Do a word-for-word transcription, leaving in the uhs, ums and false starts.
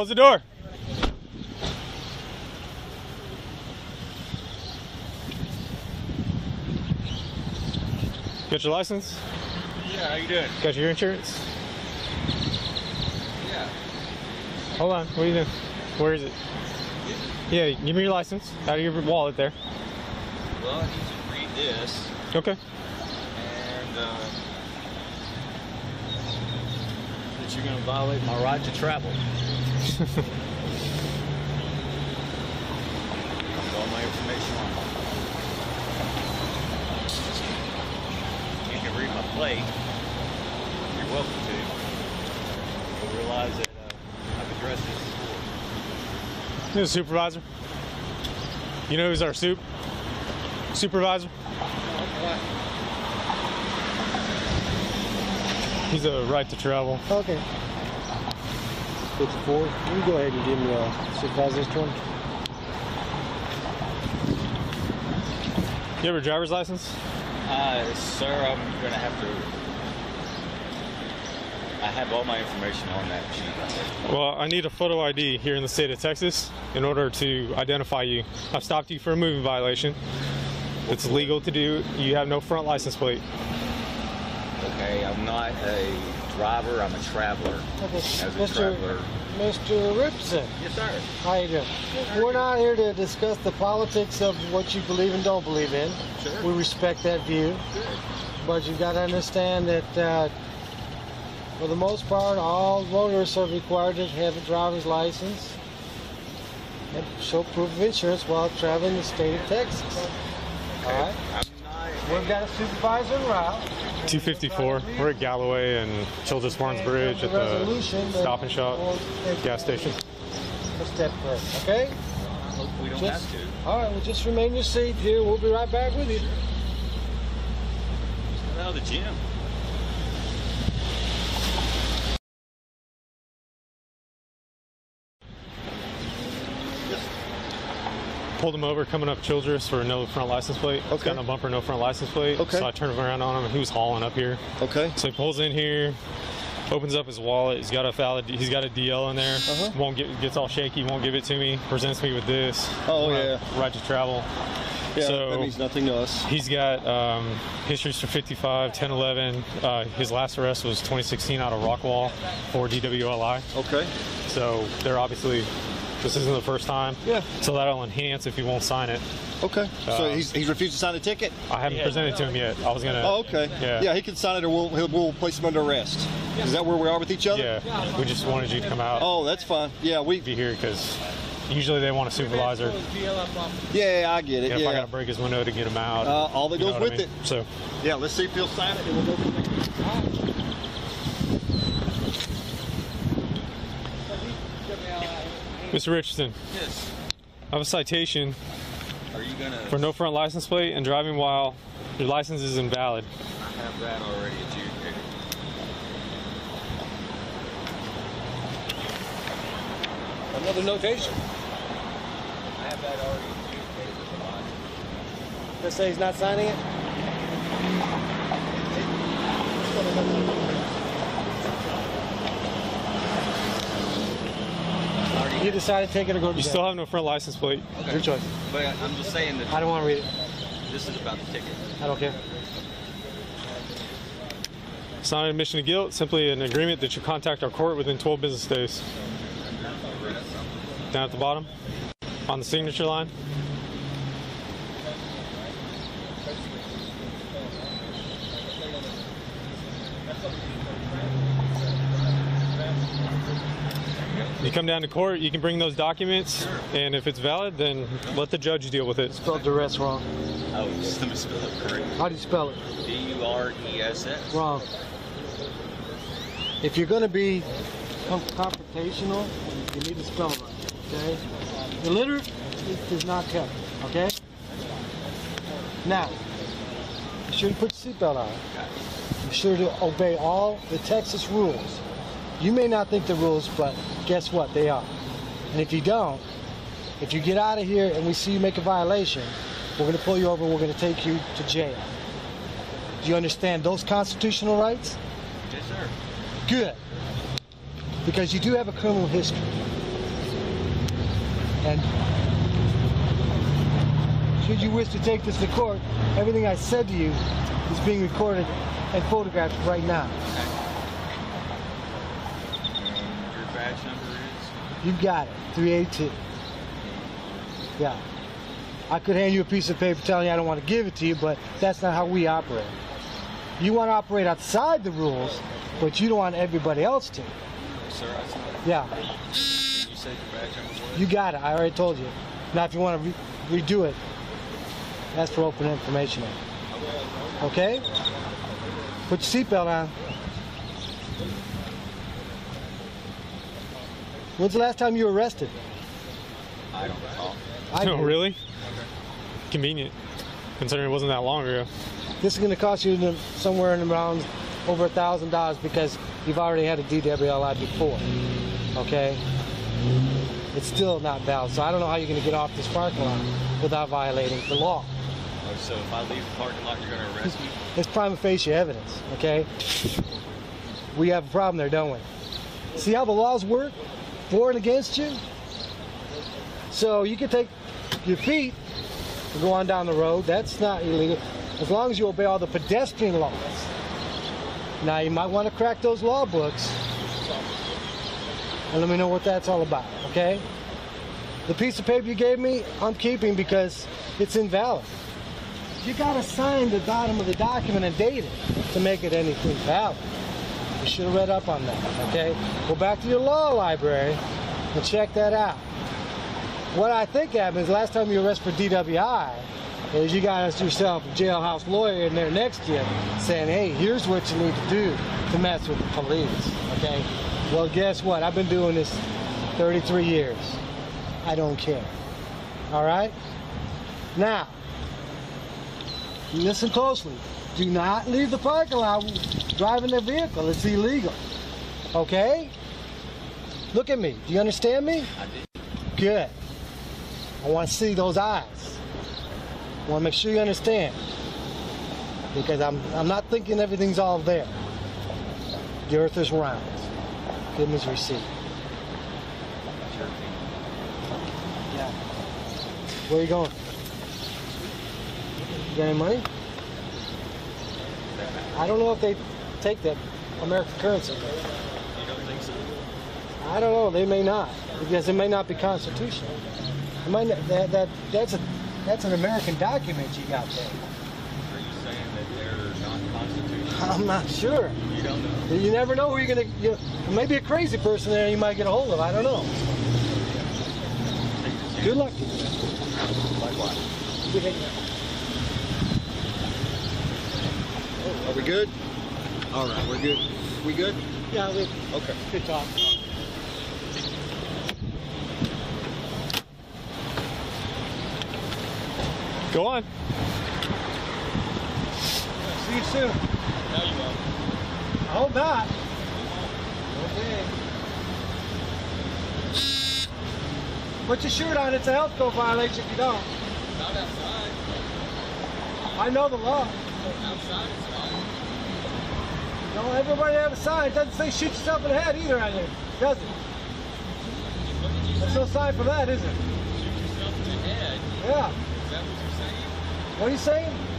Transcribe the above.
Close the door. Got your license? Yeah, how you doing? Got your insurance? Yeah. Hold on, what are you doing? Where is it? Yeah, yeah, give me your license out of your wallet there. Well, I need to read this. Okay. And, uh, that you're going to violate my right to travel. All my information on my phone. You can read my plate. You're welcome to. You'll realize that uh, I've addressed this before. You're the supervisor. You know who's our soup? Supervisor. He's a right to travel. Okay. fifty-four. You can go ahead and give me a supervisor's one. You have your driver's license? Uh, sir, I'm gonna have to. I have all my information on that sheet. Well, I need a photo I D here in the state of Texas in order to identify you. I've stopped you for a moving violation. It's legal to do. You have no front license plate. Okay, I'm not a driver, I'm a traveler. Okay. As a Mister traveler. Mister Ripson. Yes, sir. How you doing? Good, We're not here to discuss the politics of what you believe and don't believe in. Sure. We respect that view. Sure. But you've got to understand that uh, for the most part, all voters are required to have a driver's license and show proof of insurance while traveling the state of Texas. Okay. All right. We've got a supervisor en route. two fifty-four. We're at Galloway and Childress Barnes Bridge at the Stop and Shop gas station. A step further, okay? We don't have to. All right, well, just remain in your seat here. We'll be right back with you. Just got out of the gym. Pulled him over coming up Childress for no front license plate. Okay. It's got no bumper, no front license plate. Okay. So I turned around on him and he was hauling up here. Okay. So he pulls in here, opens up his wallet. He's got a valid, he's got a D L in there. Uh-huh. Won't get, gets all shaky, won't give it to me. Presents me with this. Oh, right, yeah. Right to travel. Yeah, so that means nothing to us. He's got um, histories for fifty-five, ten eleven. Uh, his last arrest was twenty sixteen out of Rockwall for D W L I. Okay. So they're obviously... This isn't the first time. Yeah. So that'll enhance if he won't sign it. Okay. Uh, so he's, he's refused to sign a ticket? I haven't yeah, presented it to him yet. I was going to. Oh, okay. Yeah. Yeah, he can sign it or we'll, he'll, we'll place him under arrest. Is that where we are with each other? Yeah. We just wanted you to come out. Oh, that's fine. Yeah, we. Be here because usually they want a supervisor. Yeah, I get it. And if yeah. I got to break his window to get him out. Uh, all that goes with I mean? it. So. Yeah, let's see if he'll sign it and we'll go from there. All right. Mister Richardson, yes. I have a citation Are you gonna... for no front license plate and driving while your license is invalid. I have that already adjudicated. Another notation. I have that already adjudicated. Let's say he's not signing it? You decided to take it or go to You jail. Still have no front license plate. Okay. Your choice. But I'm just saying that... I don't want to read it. This is about the ticket. I don't care. It's not an admission of guilt, simply an agreement that you contact our court within twelve business days. Down at the bottom, on the signature line. You come down to court, you can bring those documents, sure. And if it's valid, then let the judge deal with it. Spelled duress wrong. Oh, let me spell it correct. How do you spell it? D U R E S S. Wrong. If you're going to be confrontational, you need to spell it right, okay? Illiterate, it does not count, okay? Now, be sure to put your seatbelt on. Be sure to obey all the Texas rules. You may not think the rules, but guess what? They are. And if you don't, if you get out of here and we see you make a violation, we're going to pull you over and we're going to take you to jail. Do you understand those constitutional rights? Yes, sir. Good. Because you do have a criminal history. And should you wish to take this to court, everything I said to you is being recorded and photographed right now. And your badge number is? You've got it, three eighty-two. Yeah. I could hand you a piece of paper telling you I don't want to give it to you, but that's not how we operate. You want to operate outside the rules, but you don't want everybody else to. Sir, that's not. Yeah. You said your badge number was? You got it. I already told you. Now, if you want to re redo it, that's for open information. Okay? Put your seatbelt on. When's the last time you were arrested? I don't recall. I oh, really? Convenient, considering it wasn't that long ago. This is going to cost you somewhere in around over a thousand dollars because you've already had a D W L I before. Okay, it's still not valid. So I don't know how you're going to get off this parking lot without violating the law. Oh, so if I leave the parking lot, you're going to arrest me? It's prima facie evidence. Okay, we have a problem there, don't we? See how the laws work, for and against you. So you can take your feet. Go on down the road. That's not illegal, as long as you obey all the pedestrian laws. Now you might want to crack those law books and let me know what that's all about. Okay? The piece of paper you gave me, I'm keeping because it's invalid. You gotta sign the bottom of the document and date it to make it anything valid. You should have read up on that. Okay? Go back to your law library and check that out. What I think happened is last time you were arrested for D W I is you got yourself a jailhouse lawyer in there next to you saying, hey, here's what you need to do to mess with the police, okay? Well, guess what? I've been doing this thirty-three years. I don't care, all right? Now, listen closely. Do not leave the parking lot driving their vehicle. It's illegal, okay? Look at me. Do you understand me? I do. Good. I want to see those eyes. I want to make sure you understand, because I'm I'm not thinking everything's all there. The earth is round. Goodness received. Sure. Yeah. Where are you going? You got any money? I don't know if they take that American currency. You don't think so? I don't know. They may not, because it may not be constitutional. Might not, that, that, that's, a, that's an American document you got there. Are you saying that they're not constitutional? I'm not sure. You don't know? You never know who you're going to... Maybe a crazy person there you might get a hold of. I don't know. Good luck to you. Likewise. Are we good? All right, we're good. We good? Yeah, we're good. Okay. Good talk. Go on. See you soon. No, you won't. I hope not. Okay. Put your shirt on. It's a health code violation if you don't. It's not outside. I know the law. Outside is fine. Don't everybody have a sign. It doesn't say shoot yourself in the head either, I think. Does it? There's no sign for that, is it? Shoot yourself in the head. Yeah. What are you saying?